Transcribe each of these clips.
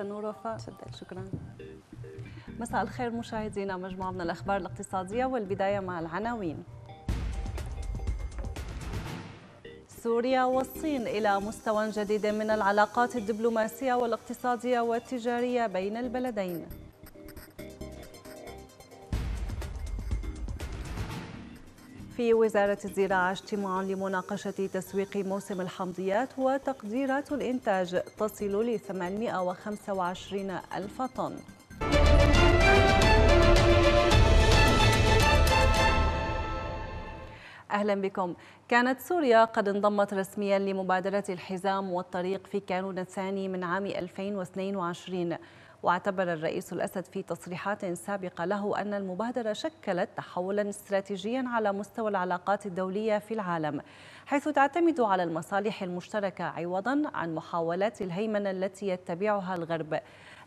فرصة نور وفاء. شكرا. مساء الخير مشاهدينا، مجموعة من الأخبار الاقتصادية والبداية مع العناوين. سوريا والصين إلى مستوى جديد من العلاقات الدبلوماسية والاقتصادية والتجارية بين البلدين. في وزارة الزراعة اجتماع لمناقشة تسويق موسم الحمضيات وتقديرات الإنتاج تصل ل 825 ألف طن. أهلا بكم. كانت سوريا قد انضمت رسميا لمبادرة الحزام والطريق في كانون الثاني من عام 2022، واعتبر الرئيس الأسد في تصريحات سابقة له أن المبادرة شكلت تحولا استراتيجيا على مستوى العلاقات الدولية في العالم، حيث تعتمد على المصالح المشتركة عوضا عن محاولات الهيمنة التي يتبعها الغرب،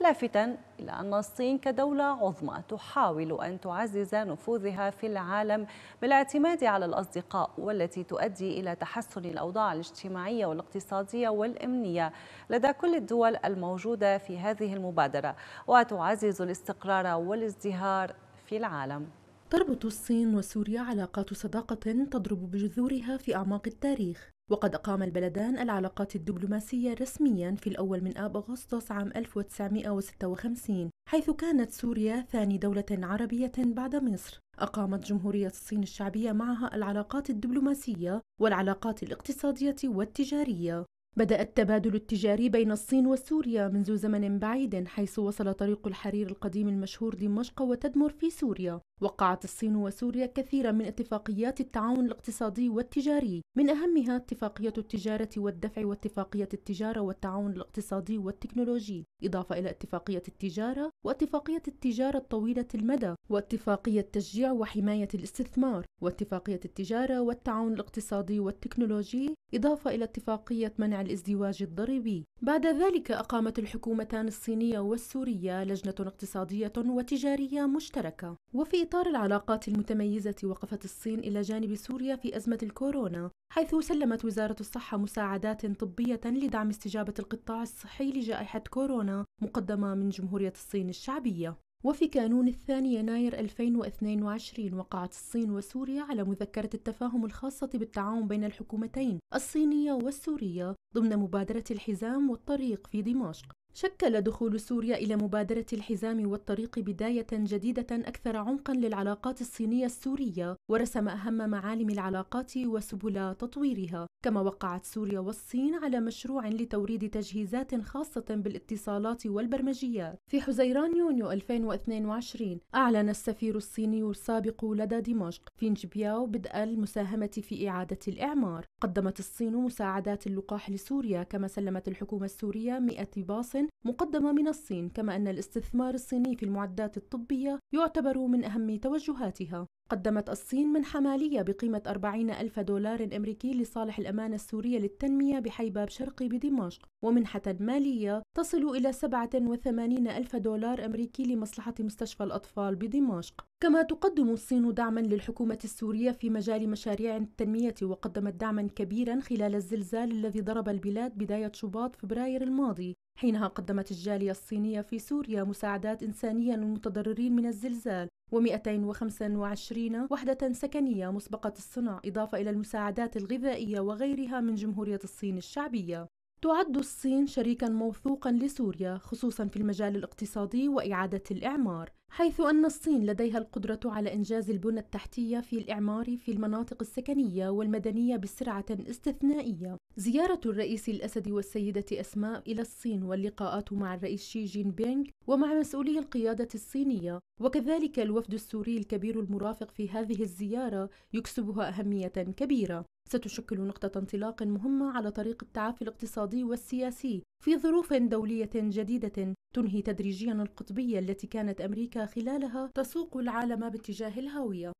لافتا إلى أن الصين كدولة عظمى تحاول أن تعزز نفوذها في العالم بالاعتماد على الأصدقاء، والتي تؤدي إلى تحسن الأوضاع الاجتماعية والاقتصادية والأمنية لدى كل الدول الموجودة في هذه المبادرة، وتعزز الاستقرار والازدهار في العالم. تربط الصين وسوريا علاقات صداقة تضرب بجذورها في أعماق التاريخ، وقد أقام البلدان العلاقات الدبلوماسية رسمياً في الأول من آب أغسطس عام 1956، حيث كانت سوريا ثاني دولة عربية بعد مصر أقامت جمهورية الصين الشعبية معها العلاقات الدبلوماسية والعلاقات الاقتصادية والتجارية. بدأ التبادل التجاري بين الصين وسوريا منذ زمن بعيد، حيث وصل طريق الحرير القديم المشهور دمشق وتدمر في سوريا. وقعت الصين وسوريا كثيرا من اتفاقيات التعاون الاقتصادي والتجاري، من أهمها اتفاقية التجارة والدفع واتفاقية التجارة والتعاون الاقتصادي والتكنولوجي، إضافة إلى اتفاقية التجارة واتفاقية التجارة الطويلة المدى واتفاقية تشجيع وحماية الاستثمار واتفاقية التجارة والتعاون الاقتصادي والتكنولوجي، إضافة إلى اتفاقية منع الازدواج الضريبي. بعد ذلك أقامت الحكومتان الصينية والسورية لجنة اقتصادية وتجارية مشتركة. وفي إطار العلاقات المتميزة، وقفت الصين إلى جانب سوريا في أزمة الكورونا، حيث سلمت وزارة الصحة مساعدات طبية لدعم استجابة القطاع الصحي لجائحة كورونا مقدمة من جمهورية الصين الشعبية. وفي كانون الثاني يناير 2022 وقعت الصين وسوريا على مذكرة التفاهم الخاصة بالتعاون بين الحكومتين الصينية والسورية ضمن مبادرة الحزام والطريق في دمشق. شكل دخول سوريا إلى مبادرة الحزام والطريق بداية جديدة أكثر عمقاً للعلاقات الصينية السورية، ورسم أهم معالم العلاقات وسبل تطويرها، كما وقعت سوريا والصين على مشروع لتوريد تجهيزات خاصة بالاتصالات والبرمجيات. في حزيران يونيو 2022 أعلن السفير الصيني السابق لدى دمشق فينج بياو بدء المساهمة في إعادة الإعمار. قدمت الصين مساعدات اللقاح لسوريا، كما سلمت الحكومة السورية 100 باص مقدمة من الصين، كما أن الاستثمار الصيني في المعدات الطبية يعتبر من أهم توجهاتها. قدمت الصين منحة مالية بقيمة 40 ألف دولار أمريكي لصالح الأمانة السورية للتنمية بحيباب شرقي بدمشق، ومنحة مالية تصل إلى 87 ألف دولار أمريكي لمصلحة مستشفى الأطفال بدمشق. كما تقدم الصين دعما للحكومة السورية في مجال مشاريع التنمية، وقدمت دعما كبيرا خلال الزلزال الذي ضرب البلاد بداية شباط فبراير الماضي. حينها قدمت الجالية الصينية في سوريا مساعدات إنسانية للمتضررين من الزلزال و225 وحدة سكنية مسبقة الصنع، إضافة إلى المساعدات الغذائية وغيرها من جمهورية الصين الشعبية. تعد الصين شريكاً موثوقاً لسوريا، خصوصاً في المجال الاقتصادي وإعادة الإعمار، حيث أن الصين لديها القدرة على إنجاز البنى التحتية في الإعمار في المناطق السكنية والمدنية بسرعة استثنائية. زيارة الرئيس الأسد والسيدة أسماء إلى الصين واللقاءات مع الرئيس شي جين بينغ ومع مسؤولي القيادة الصينية، وكذلك الوفد السوري الكبير المرافق في هذه الزيارة، يكسبها أهمية كبيرة. ستشكل نقطة انطلاق مهمة على طريق التعافي الاقتصادي والسياسي في ظروف دولية جديدة تنهي تدريجياً القطبية التي كانت أمريكا خلالها تسوق العالم باتجاه الهاوية.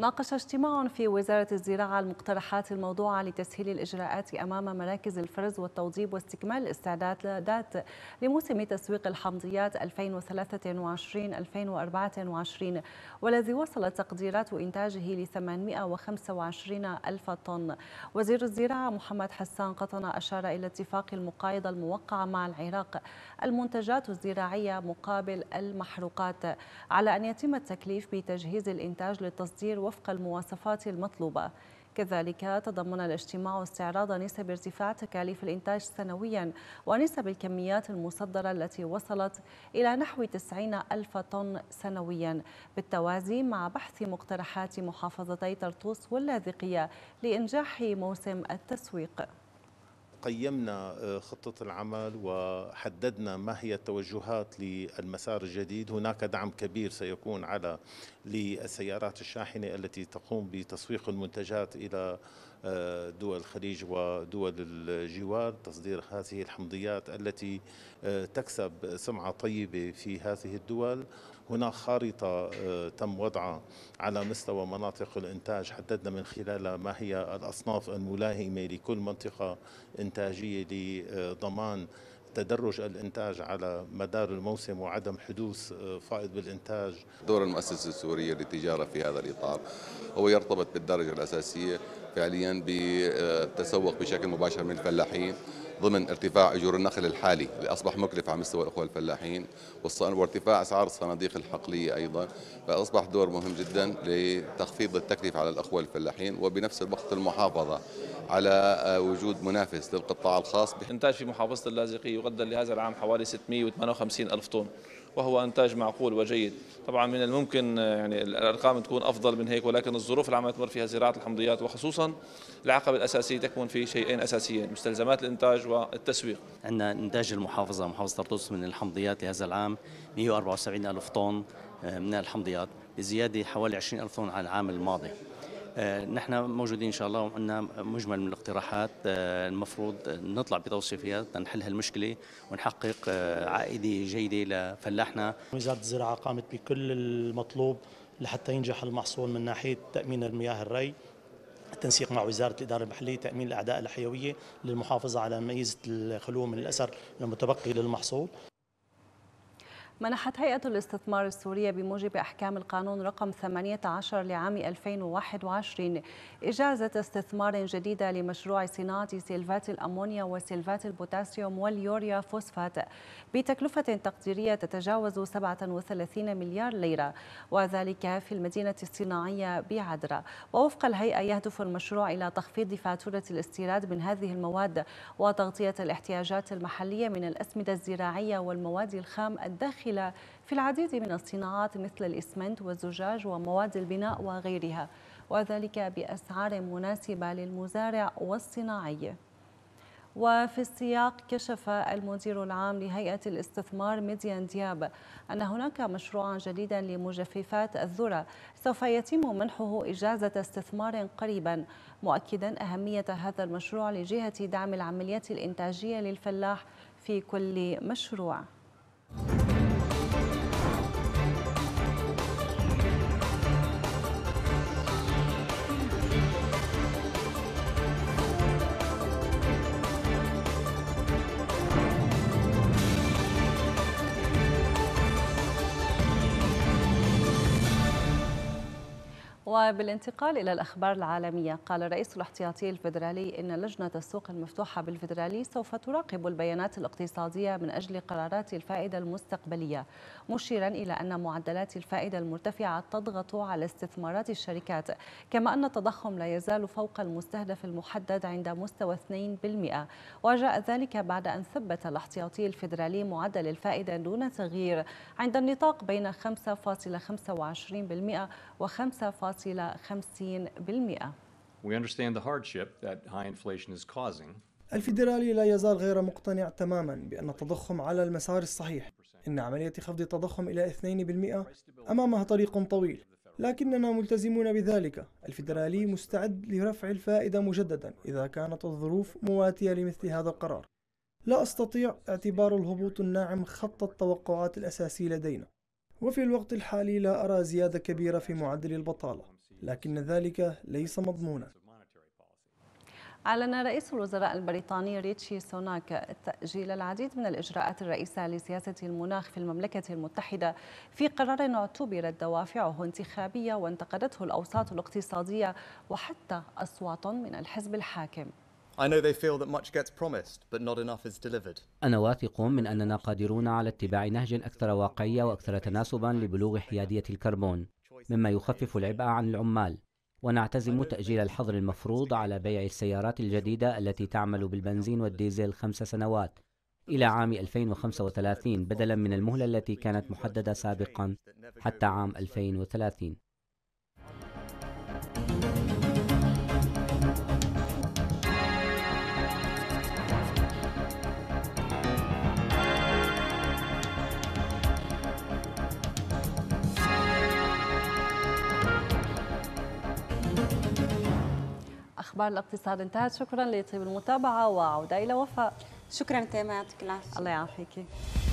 ناقش اجتماع في وزارة الزراعة المقترحات الموضوعة لتسهيل الإجراءات أمام مراكز الفرز والتوضيب واستكمال الاستعدادات لموسم تسويق الحمضيات 2023-2024 والذي وصلت تقديرات إنتاجه ل 825 ألف طن. وزير الزراعة محمد حسان قطنا أشار إلى اتفاق المقايضة الموقعة مع العراق المنتجات الزراعية مقابل المحروقات على أن يتم التكليف بتجهيز الإنتاج للتصدير وفق المواصفات المطلوبة. كذلك تضمن الاجتماع استعراض نسب ارتفاع تكاليف الإنتاج سنويا ونسب الكميات المصدرة التي وصلت إلى نحو 90 ألف طن سنويا، بالتوازي مع بحث مقترحات محافظتي طرطوس واللاذقية لإنجاح موسم التسويق. قيمنا خطة العمل وحددنا ما هي التوجهات للمسار الجديد. هناك دعم كبير سيكون على للسيارات الشاحنة التي تقوم بتسويق المنتجات إلى دول الخليج ودول الجوار، تصدير هذه الحمضيات التي تكسب سمعة طيبة في هذه الدول. هناك خارطة تم وضعها على مستوى مناطق الإنتاج، حددنا من خلالها ما هي الأصناف الملائمة لكل منطقة إنتاجية لضمان تدرج الإنتاج على مدار الموسم وعدم حدوث فائض بالإنتاج. دور المؤسسة السورية للتجارة في هذا الإطار هو يرتبط بالدرجة الأساسية فعليا بالتسوق بشكل مباشر من الفلاحين ضمن ارتفاع أجور النخل الحالي اللي أصبح مكلف على مستوى الأخوة الفلاحين، وارتفاع أسعار الصناديق الحقلية أيضا، فأصبح دور مهم جدا لتخفيض التكلفة على الأخوة الفلاحين وبنفس الوقت المحافظة على وجود منافس للقطاع الخاص. إنتاج في محافظة اللاذقية يقدر لهذا العام حوالي 658 ألف طن، وهو إنتاج معقول وجيد. طبعا من الممكن يعني الأرقام تكون أفضل من هيك، ولكن الظروف اللي عم تمر فيها زراعة الحمضيات وخصوصا العقبة الأساسية تكمن في شيئين أساسيين: مستلزمات الإنتاج والتسويق. عندنا إنتاج المحافظة، محافظة طرطوس، من الحمضيات لهذا العام 174 ألف طن من الحمضيات، بزيادة حوالي 20 ألف طن عن العام الماضي. نحن موجودين إن شاء الله وعندنا مجمل من الاقتراحات المفروض نطلع بتوصيفها لنحل هالمشكلة ونحقق عائدة جيدة لفلاحنا. وزارة الزراعة قامت بكل المطلوب لحتى ينجح المحصول من ناحية تأمين المياه الري، التنسيق مع وزارة الإدارة المحلية، تأمين الأعداء الحيوية للمحافظة على ميزة الخلو من الأثر المتبقي للمحصول. منحت هيئة الاستثمار السورية بموجب أحكام القانون رقم 18 لعام 2021 إجازة استثمار جديدة لمشروع صناعة سلفات الأمونيا وسلفات البوتاسيوم واليوريا فوسفات بتكلفة تقديرية تتجاوز 37 مليار ليرة، وذلك في المدينة الصناعية بعدرة. ووفق الهيئة يهدف المشروع إلى تخفيض فاتورة الاستيراد من هذه المواد وتغطية الاحتياجات المحلية من الأسمدة الزراعية والمواد الخام الداخلية في العديد من الصناعات مثل الإسمنت والزجاج ومواد البناء وغيرها، وذلك بأسعار مناسبة للمزارع والصناعي. وفي السياق، كشف المدير العام لهيئة الاستثمار ميديان دياب أن هناك مشروعا جديدا لمجففات الذرة سوف يتم منحه إجازة استثمار قريبا، مؤكدا أهمية هذا المشروع لجهة دعم العمليات الإنتاجية للفلاح في كل مشروع. وبالانتقال إلى الأخبار العالمية، قال الرئيس الاحتياطي الفيدرالي إن لجنة السوق المفتوحة بالفيدرالي سوف تراقب البيانات الاقتصادية من أجل قرارات الفائدة المستقبلية، مشيرا إلى أن معدلات الفائدة المرتفعة تضغط على استثمارات الشركات، كما أن التضخم لا يزال فوق المستهدف المحدد عند مستوى 2%، وجاء ذلك بعد أن ثبت الاحتياطي الفيدرالي معدل الفائدة دون تغيير عند النطاق بين 5.25% و 5.50%. We understand the hardship that high inflation is causing. الفيدرالي لا يزال غير مقتنع تماما بأن التضخم على المسار الصحيح. إن عملية خفض التضخم إلى 2% أمامها طريق طويل، لكننا ملتزمون بذلك. الفيدرالي مستعد لرفع الفائدة مجددا إذا كانت الظروف مواتية لمثل هذا القرار. لا أستطيع اعتبار الهبوط الناعم خط التوقعات الأساسي لدينا، وفي الوقت الحالي لا أرى زيادة كبيرة في معدل البطالة. لكن ذلك ليس مضمونا. أعلن رئيس الوزراء البريطاني ريشي سوناك تأجيل العديد من الإجراءات الرئيسة لسياسة المناخ في المملكة المتحدة في قرار اعتبرت دوافعه انتخابية وانتقدته الأوساط الاقتصادية وحتى أصوات من الحزب الحاكم. أنا واثق من أننا قادرون على اتباع نهج أكثر واقعية وأكثر تناسبا لبلوغ حيادية الكربون مما يخفف العبء عن العمال، ونعتزم تأجيل الحظر المفروض على بيع السيارات الجديدة التي تعمل بالبنزين والديزل 5 سنوات إلى عام 2035 بدلا من المهلة التي كانت محددة سابقا حتى عام 2030. أخبار الاقتصاد انتهت. شكرا لطيب المتابعة وعودة إلى وفاء. شكرا تيما، يعطيك العافية. الله يعافيك.